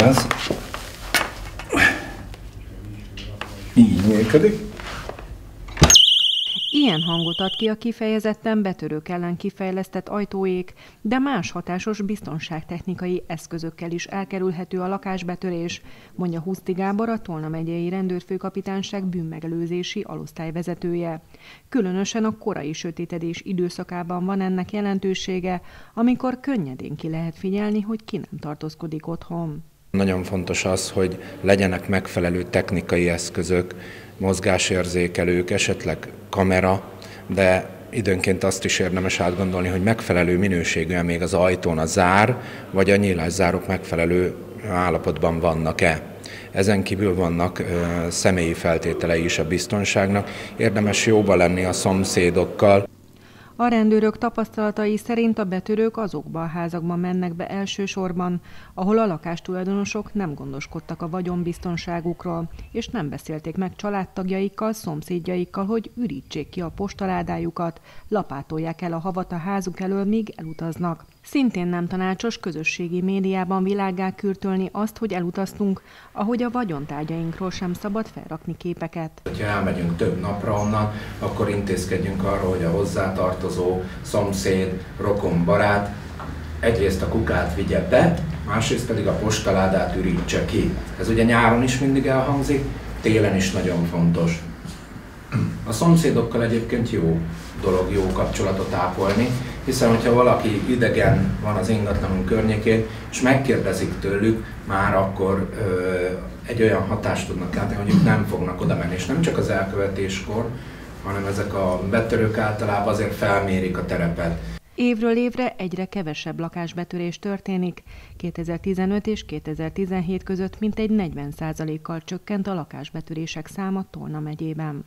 Ez így működik. Ilyen hangot ad ki a kifejezetten betörők ellen kifejlesztett ajtóék, de más hatásos biztonságtechnikai eszközökkel is elkerülhető a lakásbetörés, mondja Huszti Gábor, a Tolna Megyei Rendőr-főkapitányság bűnmegelőzési alosztályvezetője. Különösen a korai sötétedés időszakában van ennek jelentősége, amikor könnyedén ki lehet figyelni, hogy ki nem tartózkodik otthon. Nagyon fontos az, hogy legyenek megfelelő technikai eszközök, mozgásérzékelők, esetleg kamera, de időnként azt is érdemes átgondolni, hogy megfelelő minőségűen még az ajtón a zár, vagy a nyílászárók megfelelő állapotban vannak-e. Ezen kívül vannak személyi feltételei is a biztonságnak, érdemes jóba lenni a szomszédokkal. A rendőrök tapasztalatai szerint a betörők azokba a házakba mennek be elsősorban, ahol a lakástulajdonosok nem gondoskodtak a vagyonbiztonságukról, és nem beszélték meg családtagjaikkal, szomszédjaikkal, hogy ürítsék ki a postaládájukat, lapátolják el a havat a házuk elől, míg elutaznak. Szintén nem tanácsos közösségi médiában világgá kürtölni azt, hogy elutaztunk, ahogy a vagyontárgyainkról sem szabad felrakni képeket. Ha elmegyünk több napra onnan, akkor intézkedjünk arra, hogy a hozzátartozó, szomszéd, rokon, barát egyrészt a kukát vigye be, másrészt pedig a postaládát ürítse ki. Ez ugye nyáron is mindig elhangzik, télen is nagyon fontos. A szomszédokkal egyébként jó dolog, jó kapcsolatot ápolni, hiszen hogyha valaki idegen van az ingatlanunk környékén, és megkérdezik tőlük, már akkor egy olyan hatást tudnak látni, hogy ők nem fognak oda menni. És nem csak az elkövetéskor, hanem ezek a betörők általában azért felmérik a terepet. Évről évre egyre kevesebb lakásbetörés történik. 2015 és 2017 között mintegy 40%-kal csökkent a lakásbetörések száma Tolna megyében.